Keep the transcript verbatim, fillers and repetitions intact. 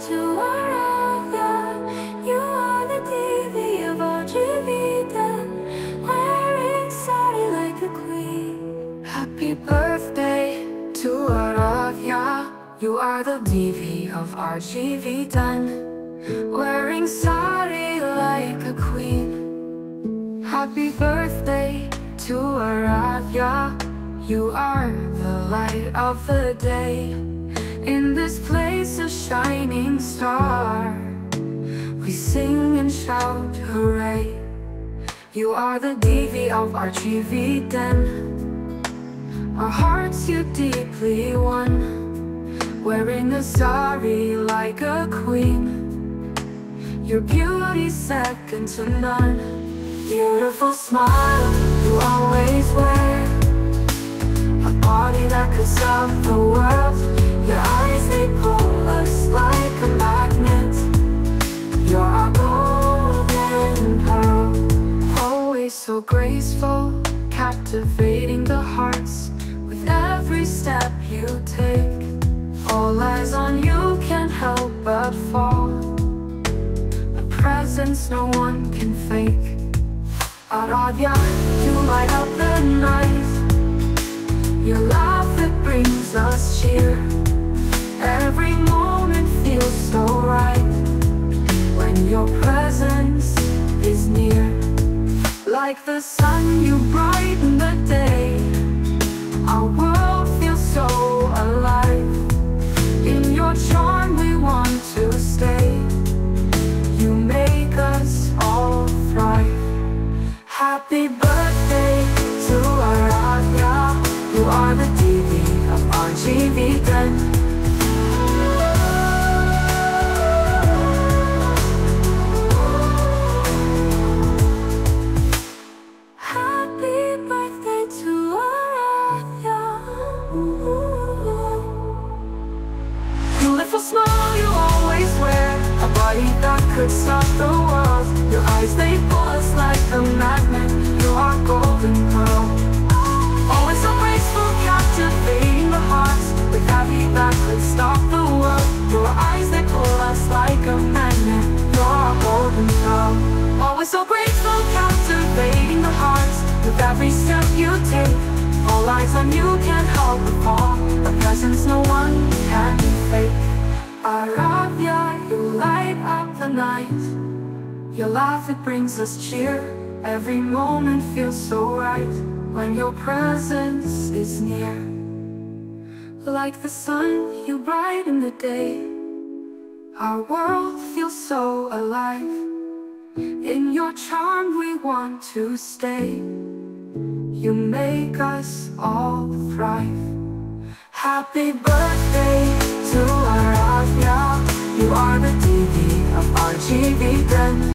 to Aaradhya. You are the Devi of R G V, then wearing sari like a queen. Happy birthday to Aaradhya. You are the Devi of R G V, then wearing sari like a queen. Happy birthday to Aaradhya. You are the light of the day. In this place, a shining star, we sing and shout hooray. You are the Devi of R G V, then our hearts you deeply won. Wearing a sari like a queen, your beauty's second to none. Beautiful smile you always wear, a body that could solve the world. Your eyes, they pull us like a magnet. You're our golden pearl. Always so graceful, captivating the hearts with every step you take. All eyes on you, can't help but fall. A presence no one can fake. Aaradhya, you light up the night. Your love that brings us cheer. Every moment feels so right when your presence is near. Like the sun, you brighten the day. Our world feels so alive. In your charm we want to stay. You make us all thrive. Happy birthday to Aaradhya. You are the Devi of R G V, then. Smile you always wear, a body that could stop the world. Your eyes, they pull us like a magnet. You are golden pearl. Always so graceful, captivating the hearts, with beauty that could stop the world. Your eyes, they pull us like a magnet. You are golden pearl. Always so graceful, captivating the hearts, with every step you take. All eyes on you, can't help but fall. A presence no one can fake. Aaradhya, you light up the night. Your laugh, it brings us cheer. Every moment feels so right when your presence is near. Like the sun, you brighten the day. Our world feels so alive. In your charm we want to stay. You make us all thrive. Happy birthday to Aaradhya. You are the Devi of R G V, then.